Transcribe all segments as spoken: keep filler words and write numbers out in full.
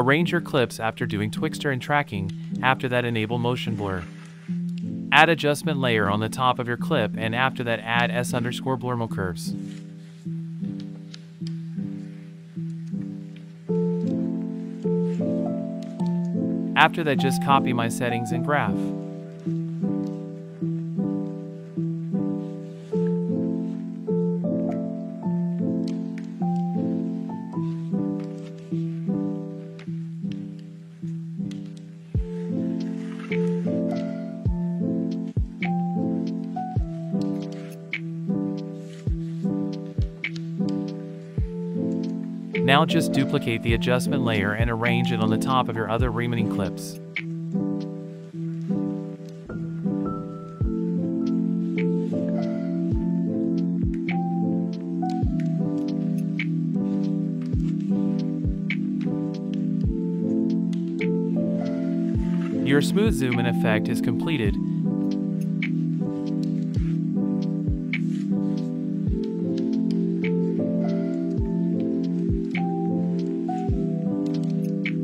Arrange your clips after doing Twixtr and tracking. After that, enable motion blur. Add adjustment layer on the top of your clip, and after that add S underscore blur mo curves. After that, just copy my settings and graph. Now just duplicate the adjustment layer and arrange it on the top of your other remaining clips. Your smooth zoom in effect is completed.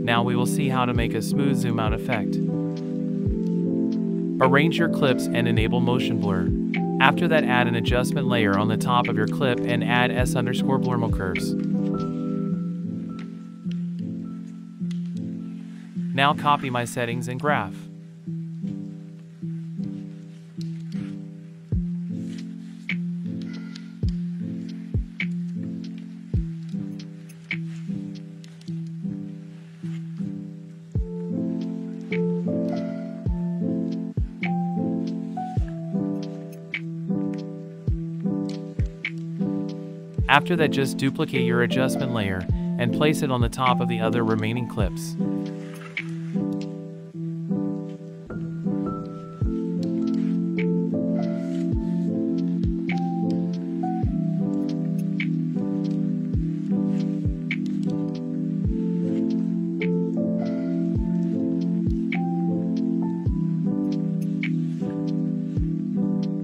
Now we will see how to make a smooth zoom out effect. Arrange your clips and enable motion blur. After that, add an adjustment layer on the top of your clip and add S underscore blur mo curves. Now copy my settings and graph. After that, just duplicate your adjustment layer and place it on the top of the other remaining clips.